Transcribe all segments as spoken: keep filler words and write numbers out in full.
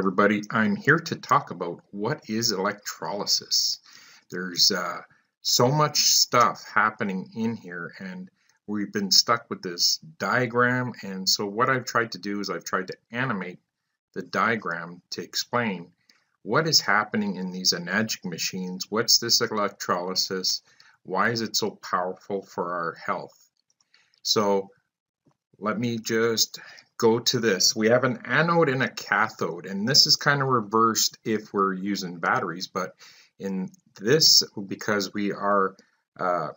everybody. I'm here to talk about what is electrolysis. There's uh, so much stuff happening in here, and we've been stuck with this diagram. And so what I've tried to do is I've tried to animate the diagram to explain what is happening in these Enagic machines. What's this electrolysis? Why is it so powerful for our health? So let me just go to this. We have an anode and a cathode, and this is kind of reversed if we're using batteries, but in this, because we are uh,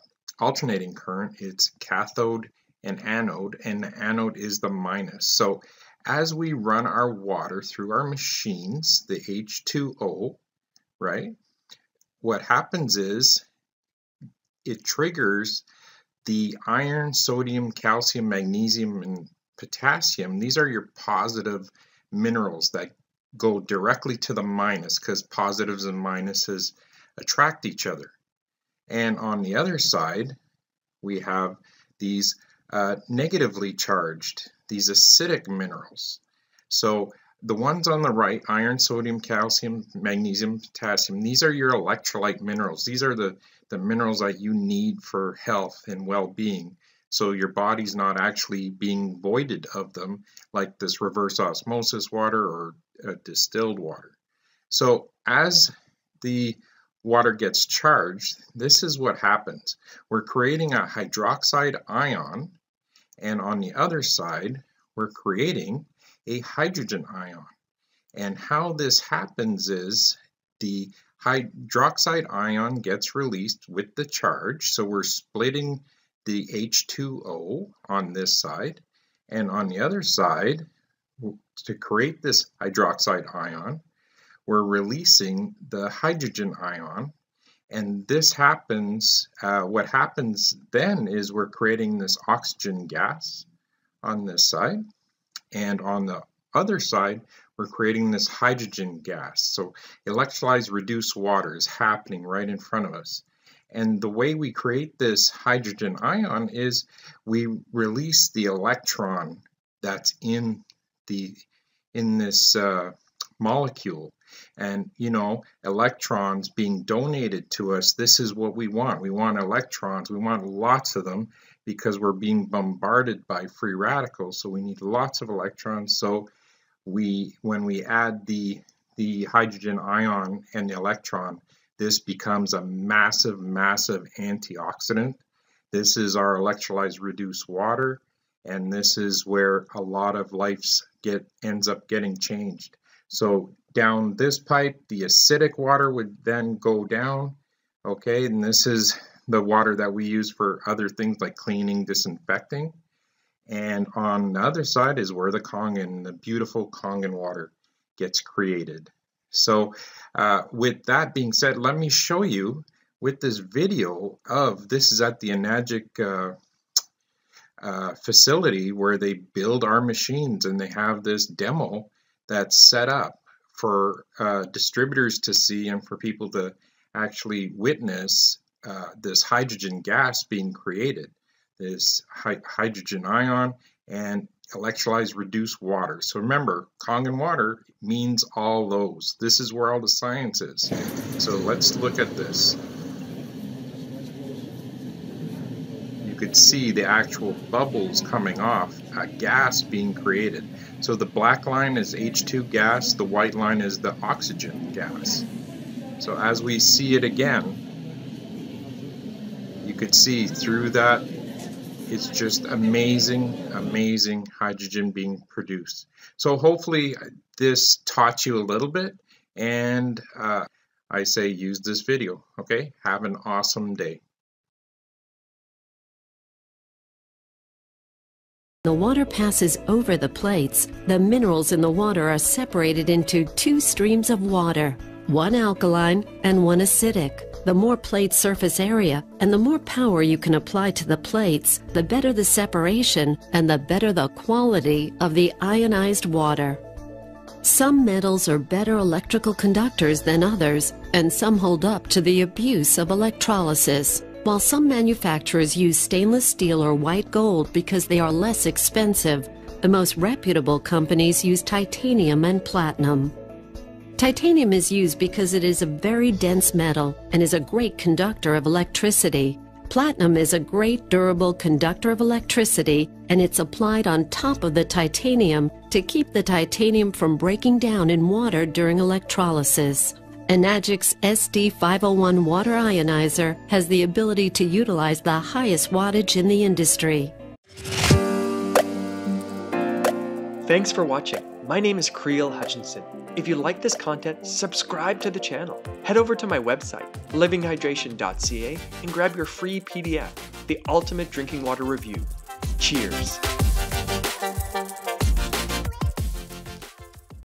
alternating current, it's cathode and anode, and the anode is the minus. So as we run our water through our machines, the H two O, right, what happens is it triggers the iron, sodium, calcium, magnesium, and potassium. These are your positive minerals that go directly to the minus, because positives and minuses attract each other. And on the other side, we have these uh, negatively charged, these acidic minerals. So the ones on the right, iron, sodium, calcium, magnesium, potassium, these are your electrolyte minerals. These are the, the minerals that you need for health and well-being, so your body's not actually being voided of them like this reverse osmosis water or uh, distilled water. So as the water gets charged, this is what happens. We're creating a hydroxide ion, and on the other side, we're creating a hydrogen ion. And how this happens is the hydroxide ion gets released with the charge, so we're splitting the H two O on this side, and on the other side, to create this hydroxide ion, we're releasing the hydrogen ion. And this happens, uh, what happens then is we're creating this oxygen gas on this side, and on the other side, we're creating this hydrogen gas. So electrolyzed reduced water is happening right in front of us. And the way we create this hydrogen ion is we release the electron that's in the in this uh, molecule. And, you know, electrons being donated to us, this is what we want. We want electrons. We want lots of them because we're being bombarded by free radicals. So we need lots of electrons. So we, when we add the, the hydrogen ion and the electron, this becomes a massive, massive antioxidant. This is our electrolyzed reduced water. And this is where a lot of life's get ends up getting changed. So down this pipe, the acidic water would then go down, okay? And this is the water that we use for other things like cleaning, disinfecting. And on the other side is where the Kangen, the beautiful Kangen water gets created. So uh, with that being said, let me show you with this video of, this is at the Enagic uh, uh, facility where they build our machines, and they have this demo that's set up for uh, distributors to see and for people to actually witness uh, this hydrogen gas being created, this hy hydrogen ion and electrolyzed reduced water. So remember, Kangen water means all those. This is where all the science is. So let's look at this. You could see the actual bubbles coming off, a gas being created. So the black line is H two gas, the white line is the oxygen gas. So as we see it again, you could see through that, it's just amazing, amazing hydrogen being produced. So hopefully this taught you a little bit, and uh, I say use this video, okay? Have an awesome day. The water passes over the plates. The minerals in the water are separated into two streams of water, one alkaline and one acidic. The more plate surface area and the more power you can apply to the plates, the better the separation and the better the quality of the ionized water. Some metals are better electrical conductors than others, and some hold up to the abuse of electrolysis. While some manufacturers use stainless steel or white gold because they are less expensive, the most reputable companies use titanium and platinum. Titanium is used because it is a very dense metal and is a great conductor of electricity. Platinum is a great durable conductor of electricity, and it's applied on top of the titanium to keep the titanium from breaking down in water during electrolysis. Enagic's S D five oh one water ionizer has the ability to utilize the highest wattage in the industry. Thanks for watching. My name is Creel Hutchinson. If you like this content, subscribe to the channel. Head over to my website, living hydration dot C A, and grab your free P D F, The Ultimate Drinking Water Review. Cheers.